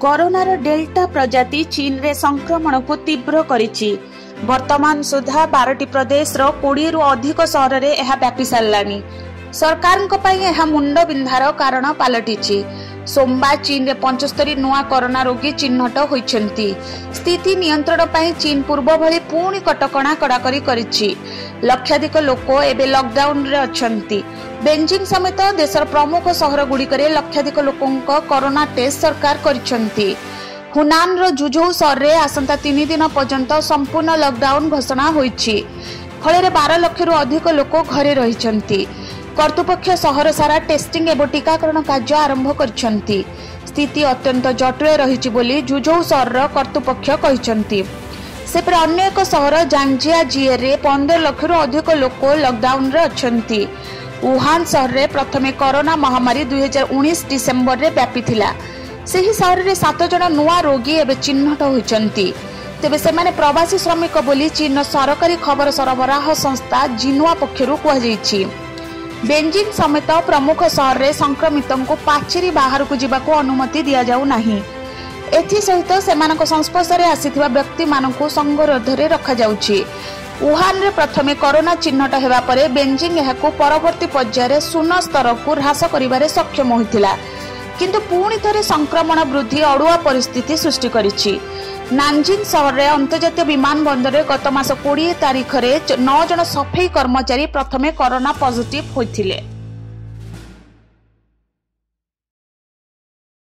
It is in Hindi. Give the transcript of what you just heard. कोरोनार डेल्टा प्रजाति चीन रे संक्रमण को तीव्र करिछि। वर्तमान सुधा 12 प्रदेश रो 20 रु अधिक शहर रे एहा व्यापी सारलानी। सरकारक पई एहा मुंड बिंधार कारण पालटिछि। सोमवार चीन रे 75 नूआ कोरोना रोगी चिन्हट होइछन्ती। स्थिति नियंत्रण पई चीन पूर्व भली पूर्ण कटकणा कड़ाकरी करिछि। लक्षाधिक लोक एबे लॉकडाउन रे अछन्ती। बेजिंग समेत देशर प्रमुख शहर गुड़ी करे लक्षाधिक लोकंक कोरोना टेस्ट सरकार करिछन्ती। हुनान रो जुझौ शहर रे आसंता 3 दिन पर्यंत संपूर्ण लॉकडाउन घोषणा होइछि। फळे रे 12 लाख रु अधिक लोक घरे रहिछन्ती। कर्तृपक्ष सहर सारा टेस्टिंग एवं टीकाकरण कार्य आरंभ करछन्ती। स्थिति अत्यंत जटिल रहिछि बोली जुझौ सहर कर्तृपक्ष कहिसन्ती। सेपर अन्य एक सहर जांगजिया जिए रे 15 लाख रु अधिक लोक लॉकडाउन रे अछन्ती। वुहान सहर रे प्रथमे कोरोना महामारी 2019 डिसेंबर रे व्यापी थिला। सेही सहर रे 7 जण नूआ रोगी एबे चिन्हट होइसन्ती। तेबे सेमाने प्रवासी श्रमिक बोली चीन सरकारी खबर सरबराह संस्था जिनुआ पक्षरु कह जाइछि। बेजिंग समेत प्रमुख शहर रे संक्रमित को पाचेरी बाहर को जीवाक अनुमति दि जाऊ नाही। एथि सहित सेमानक संस्पर्श रे आसीथिबा व्यक्ति मानकु संगरोध रे रखा जाउछि। वुहान रे प्रथमे कोरोना चिन्हट हेबा परे बेजिंग एहाकु परवर्ती पर्याय रे शून्य स्तर को ह्रास करिबारे सक्षम होइतिला, किंतु पुणी थरे संक्रमण वृद्धि अड़ुआ परिस्थिति सृष्टि करिछि। नानजिंग शहर रे अंतर्जातीय विमान बंदर रे गत मास 20 तारिख रे 9 जन सफाई कर्मचारी प्रथमे कोरोना पॉजिटिव होइथिले।